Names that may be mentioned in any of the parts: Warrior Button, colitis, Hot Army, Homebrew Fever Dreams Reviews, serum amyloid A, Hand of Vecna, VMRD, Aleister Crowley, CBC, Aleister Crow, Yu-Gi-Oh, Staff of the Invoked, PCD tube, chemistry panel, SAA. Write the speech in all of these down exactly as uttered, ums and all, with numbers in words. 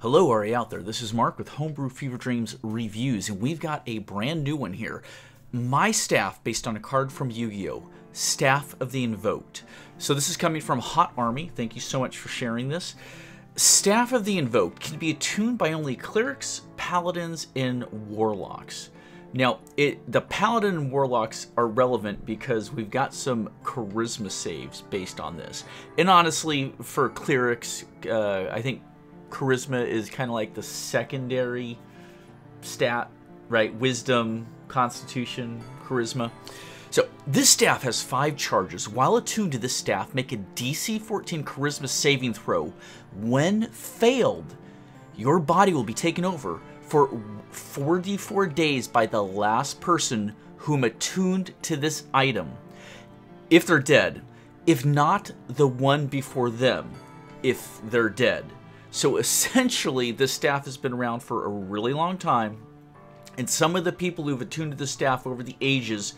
Hello Ari out there, this is Mark with Homebrew Fever Dreams Reviews, and we've got a brand new one here. My Staff, based on a card from Yu-Gi-Oh! Staff of the Invoked. So this is coming from Hot Army, thank you so much for sharing this. Staff of the Invoked can be attuned by only clerics, paladins, and warlocks. Now, it, the Paladin and Warlocks are relevant because we've got some Charisma saves based on this. And honestly, for Clerics, uh, I think Charisma is kind of like the secondary stat, right? Wisdom, Constitution, Charisma. So, this staff has five charges. While attuned to this staff, make a D C fourteen Charisma saving throw. When failed, your body will be taken over for forty-four days by the last person whom attuned to this item, if they're dead, if not the one before them, if they're dead. So essentially, this staff has been around for a really long time, and some of the people who've attuned to the staff over the ages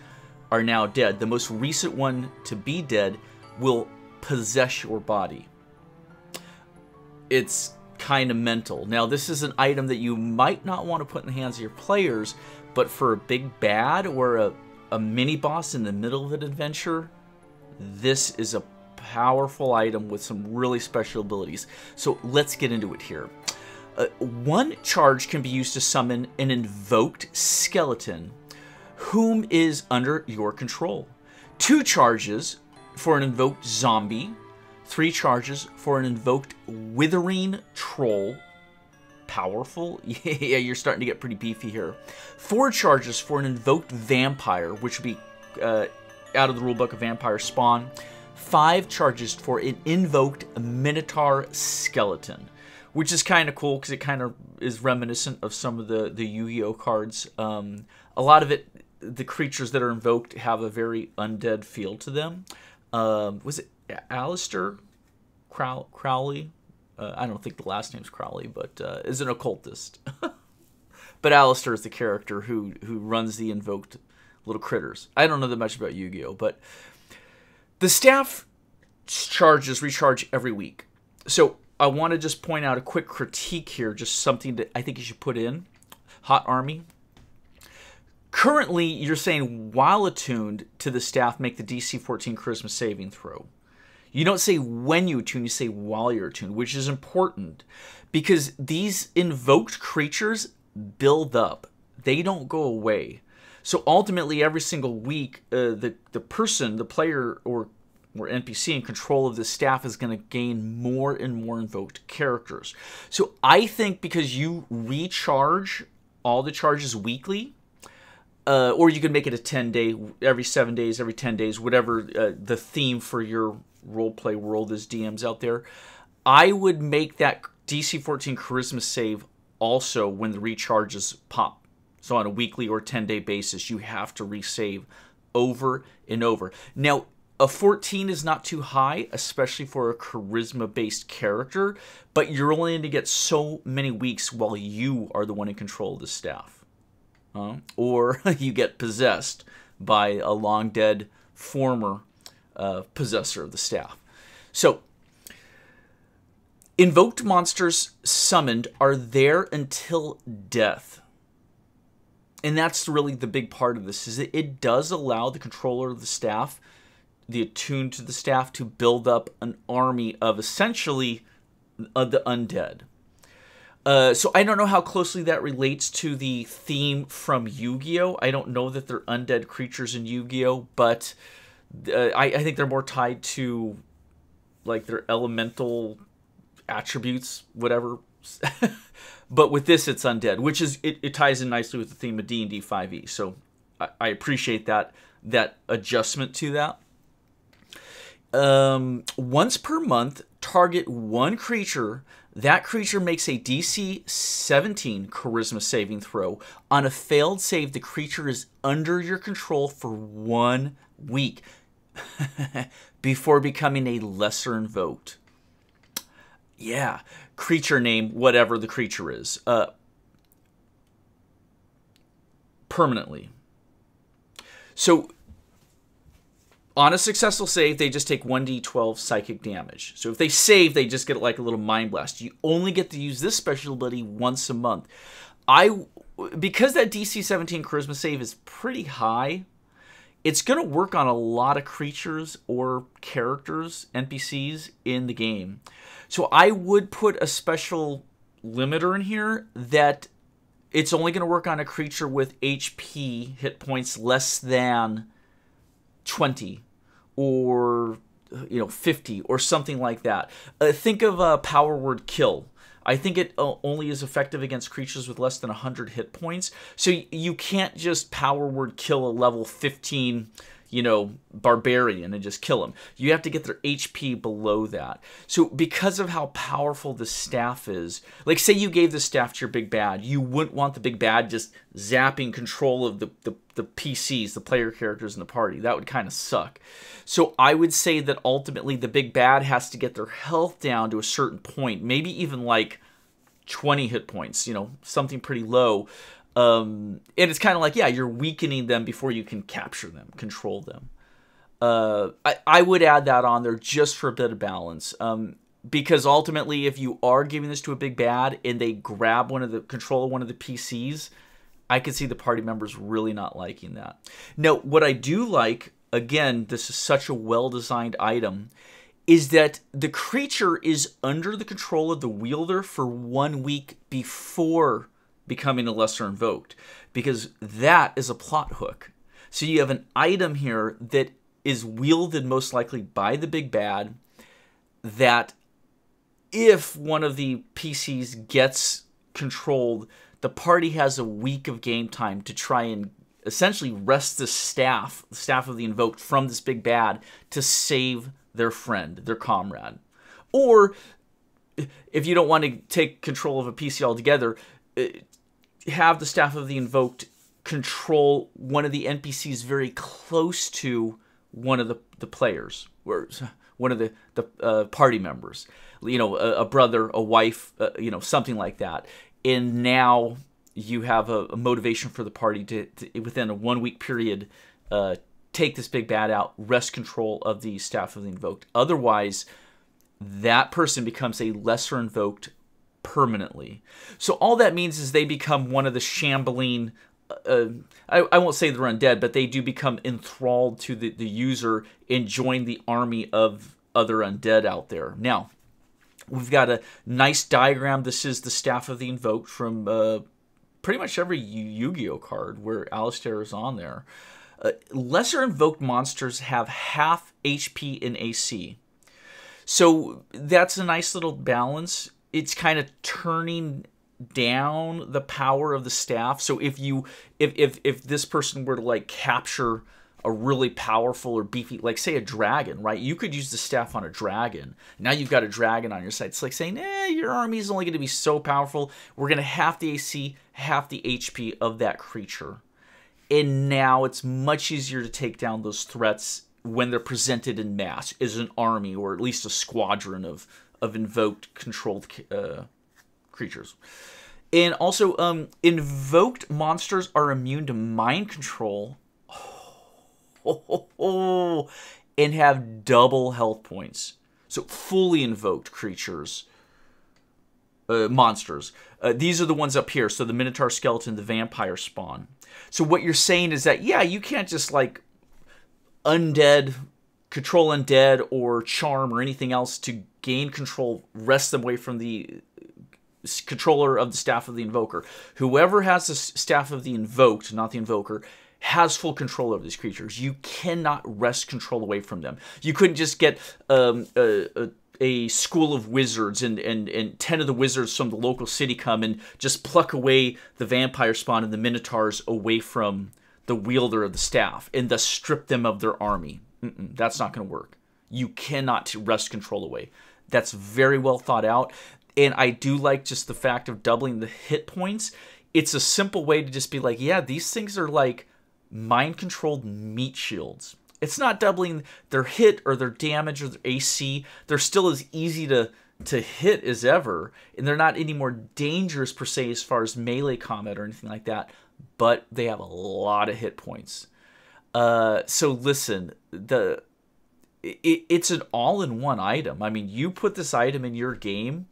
are now dead. The most recent one to be dead will possess your body. It's kind of mental. Now, this is an item that you might not want to put in the hands of your players, but for a big bad or a, a mini boss in the middle of an adventure, this is a powerful item with some really special abilities. So let's get into it here. Uh, one charge can be used to summon an invoked skeleton whom is under your control. Two charges for an invoked zombie. Three charges for an invoked withering troll. Powerful? Yeah, you're starting to get pretty beefy here. Four charges for an invoked vampire, which would be uh, out of the rulebook of vampire spawn. Five charges for an invoked minotaur skeleton, which is kind of cool because it kind of is reminiscent of some of the, the Yu-Gi-Oh cards. Um, a lot of it, the creatures that are invoked have a very undead feel to them. Um, was it Aleister Crow Crowley? Uh, I don't think the last name's Crowley, but uh, is an occultist. But Aleister is the character who, who runs the invoked little critters. I don't know that much about Yu-Gi-Oh, but the staff charges recharge every week. So I want to just point out a quick critique here, just something that I think you should put in. Hot Army. Currently, you're saying while attuned to the staff, make the D C fourteen Charisma saving throw. You don't say when you attune, you say while you're attuned, which is important because these invoked creatures build up. They don't go away. So ultimately, every single week, uh, the, the person, the player, or, or N P C in control of the staff is going to gain more and more invoked characters. So I think because you recharge all the charges weekly, uh, or you can make it a ten-day, every seven days, every ten days, whatever uh, the theme for your roleplay world is, D Ms out there, I would make that D C fourteen Charisma save also when the recharges pop. So on a weekly or ten-day basis, you have to resave over and over. Now, a fourteen is not too high, especially for a charisma-based character, but you're only going to get so many weeks while you are the one in control of the staff. Huh? Or you get possessed by a long-dead former Uh, possessor of the staff. So, invoked monsters summoned are there until death. And that's really the big part of this, is that it does allow the controller of the staff, the attuned to the staff, to build up an army of essentially uh, the undead. Uh, so I don't know how closely that relates to the theme from Yu-Gi-Oh! I don't know that they're undead creatures in Yu-Gi-Oh! But Uh, I, I think they're more tied to, like, their elemental attributes, whatever. But with this, it's undead, which is, it, it ties in nicely with the theme of D and D five E. So I, I appreciate that, that adjustment to that. Um, once per month, target one creature. That creature makes a D C seventeen Charisma saving throw. On a failed save, the creature is under your control for one week before becoming a lesser invoked. Yeah, creature name, whatever the creature is, uh, permanently. So On a successful save, they just take one d twelve psychic damage. So if they save, they just get like a little mind blast. You only get to use this special ability once a month. I, because that D C seventeen charisma save is pretty high, it's going to work on a lot of creatures or characters, N P Cs, in the game. So I would put a special limiter in here that it's only going to work on a creature with H P, hit points, less than twenty or, you know, fifty or something like that. Uh, think of a power word kill. I think it only is effective against creatures with less than one hundred hit points. So you can't just power word kill a level fifteen, you know, barbarian and just kill him. You have to get their H P below that. So because of how powerful the staff is, like say you gave the staff to your big bad, you wouldn't want the big bad just zapping control of the, the, the P Cs, the player characters in the party. That would kind of suck. So I would say that ultimately the big bad has to get their health down to a certain point, maybe even like twenty hit points, you know, something pretty low. Um, and it's kind of like, yeah, you're weakening them before you can capture them, control them. Uh, I, I would add that on there just for a bit of balance. Um, because ultimately, if you are giving this to a big bad and they grab one of the, control of one of the P Cs, I could see the party members really not liking that. Now, what I do like, again, this is such a well-designed item, is that the creature is under the control of the wielder for one week before becoming a lesser invoked, because that is a plot hook. So you have an item here that is wielded most likely by the big bad, that if one of the P Cs gets controlled, the party has a week of game time to try and essentially wrest the staff, the staff of the invoked, from this big bad to save their friend, their comrade. Or if you don't want to take control of a P C altogether, it, have the staff of the invoked control one of the N P Cs very close to one of the, the players, or one of the, the uh, party members, you know, a, a brother, a wife, uh, you know, something like that. And now you have a, a motivation for the party to, to within a one week period, uh, take this big bad out, wrest control of the staff of the invoked. Otherwise, that person becomes a lesser invoked permanently. So all that means is they become one of the shambling, uh, I, I won't say they're undead, but they do become enthralled to the, the user and join the army of other undead out there. Now, we've got a nice diagram. This is the Staff of the Invoked from uh, pretty much every Yu-Gi-Oh card where Aleister is on there. Uh, lesser invoked monsters have half H P and A C. So that's a nice little balance. It's kind of turning down the power of the staff. So if you, if, if, if this person were to like capture a really powerful or beefy, like say a dragon, right? You could use the staff on a dragon. Now you've got a dragon on your side. It's like saying, eh, your army is only going to be so powerful. We're going to half the A C, half the H P of that creature. And now it's much easier to take down those threats when they're presented in mass as an army, or at least a squadron of of invoked controlled uh, creatures. And also, um, invoked monsters are immune to mind control, oh, oh, oh, and have double health points. So fully invoked creatures, uh, monsters. Uh, these are the ones up here. So the Minotaur skeleton, the vampire spawn. So what you're saying is that, yeah, you can't just like undead, control undead or charm or anything else to gain control, wrest them away from the controller of the staff of the invoker. Whoever has the staff of the invoked, not the invoker, has full control over these creatures. You cannot wrest control away from them. You couldn't just get um, a, a, a school of wizards and, and, and ten of the wizards from the local city come and just pluck away the vampire spawn and the minotaurs away from the wielder of the staff and thus strip them of their army. Mm-mm, that's not going to work. You cannot wrest control away. That's very well thought out. And I do like just the fact of doubling the hit points. It's a simple way to just be like, yeah, these things are like mind-controlled meat shields. It's not doubling their hit or their damage or their A C. They're still as easy to, to hit as ever. And they're not any more dangerous per se as far as melee combat or anything like that. But they have a lot of hit points. Uh, so listen, the it, it's an all-in-one item. I mean, you put this item in your game,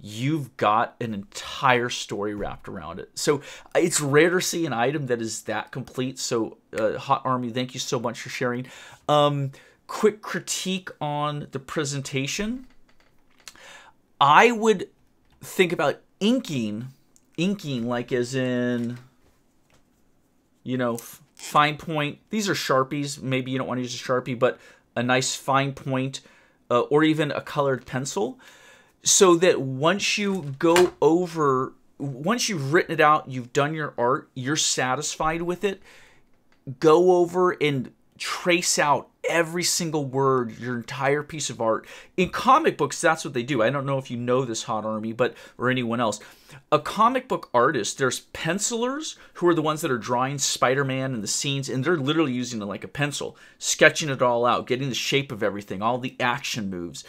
you've got an entire story wrapped around it. So it's rare to see an item that is that complete. So uh, Hot Army, thank you so much for sharing. Um, quick critique on the presentation. I would think about inking, inking like as in, you know, fine point. These are Sharpies. Maybe you don't want to use a Sharpie, but a nice fine point uh, or even a colored pencil. So that once you go over, once you've written it out, you've done your art, you're satisfied with it, go over and trace out every single word, your entire piece of art. In comic books, that's what they do. I don't know if you know this, Hot Army, but or anyone else. A comic book artist, there's pencilers who are the ones that are drawing Spider-Man and the scenes, and they're literally using it like a pencil, sketching it all out, getting the shape of everything, all the action moves.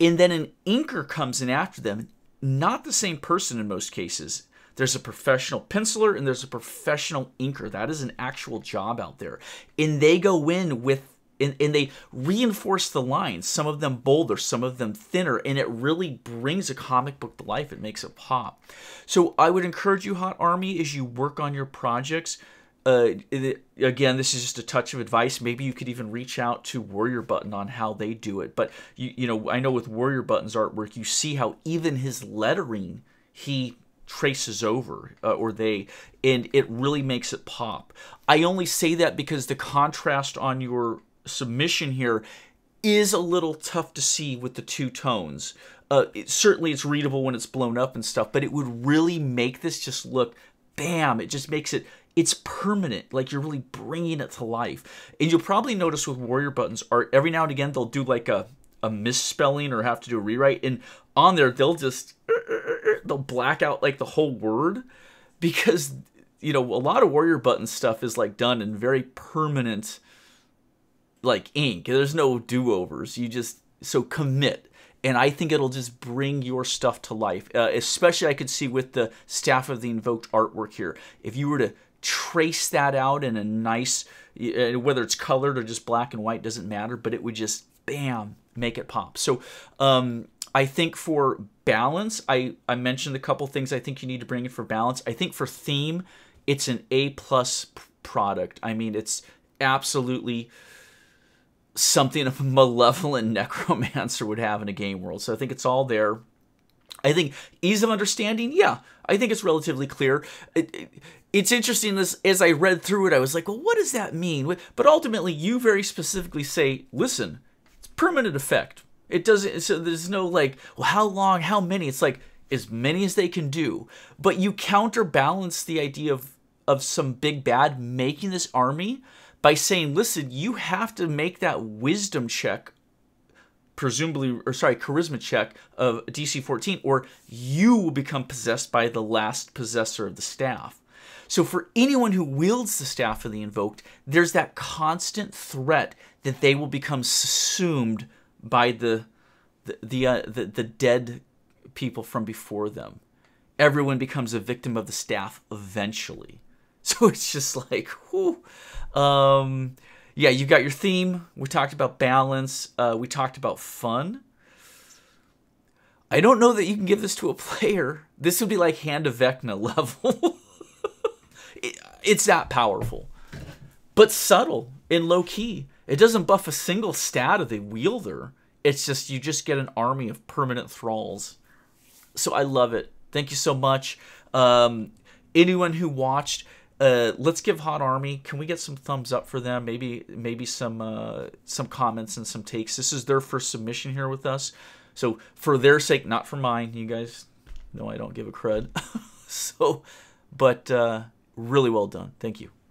And then an inker comes in after them. Not the same person in most cases. There's a professional penciler and there's a professional inker. That is an actual job out there. And they go in with, and, and they reinforce the lines. Some of them bolder, some of them thinner. And it really brings a comic book to life. It makes it pop. So I would encourage you, Hot Army, as you work on your projects, Uh, it, again, this is just a touch of advice. Maybe you could even reach out to Warrior Button on how they do it. But, you, you know, I know with Warrior Button's artwork, you see how even his lettering, he traces over uh, or they, and it really makes it pop. I only say that because the contrast on your submission here is a little tough to see with the two tones. Uh, it, certainly it's readable when it's blown up and stuff, but it would really make this just look, bam, it just makes it, it's permanent, like you're really bringing it to life. And you'll probably notice with Warrior Button's art, every now and again, they'll do like a, a misspelling or have to do a rewrite. And on there, they'll just, they'll black out like the whole word because, you know, a lot of Warrior Button stuff is like done in very permanent, like ink. There's no do-overs. You just, so commit. And I think it'll just bring your stuff to life. Uh, especially I could see with the Staff of the Invoked artwork here. If you were to trace that out in a nice, whether it's colored or just black and white, doesn't matter, but it would just, bam, make it pop. So um, I think for balance, I, I mentioned a couple things I think you need to bring in for balance. I think for theme, it's an A plus product. I mean, it's absolutely something a malevolent necromancer would have in a game world. So I think it's all there. I think ease of understanding, yeah, I think it's relatively clear. It, it, it's interesting, this, as I read through it, I was like, well, what does that mean? But ultimately, you very specifically say, listen, it's permanent effect. It doesn't, so there's no like, well, how long, how many? It's like, as many as they can do. But you counterbalance the idea of, of some big bad making this army by saying, listen, you have to make that wisdom check, presumably, or sorry, charisma check of D C fourteen, or you will become possessed by the last possessor of the staff. So for anyone who wields the Staff of the Invoked, there's that constant threat that they will become subsumed by the the the, uh, the, the dead people from before them. Everyone becomes a victim of the staff eventually. So it's just like, whew. Um, yeah, you've got your theme. We talked about balance. Uh, we talked about fun. I don't know that you can give this to a player. This would be like Hand of Vecna level. it, it's that powerful, but subtle and low key. It doesn't buff a single stat of the wielder. It's just, you just get an army of permanent thralls. So I love it. Thank you so much. Um, anyone who watched, Uh, let's give Hot Army, can we get some thumbs up for them? Maybe maybe some uh, some comments and some takes. This is their first submission here with us. So for their sake, not for mine. You guys know I don't give a crud. so, but uh, really well done. Thank you.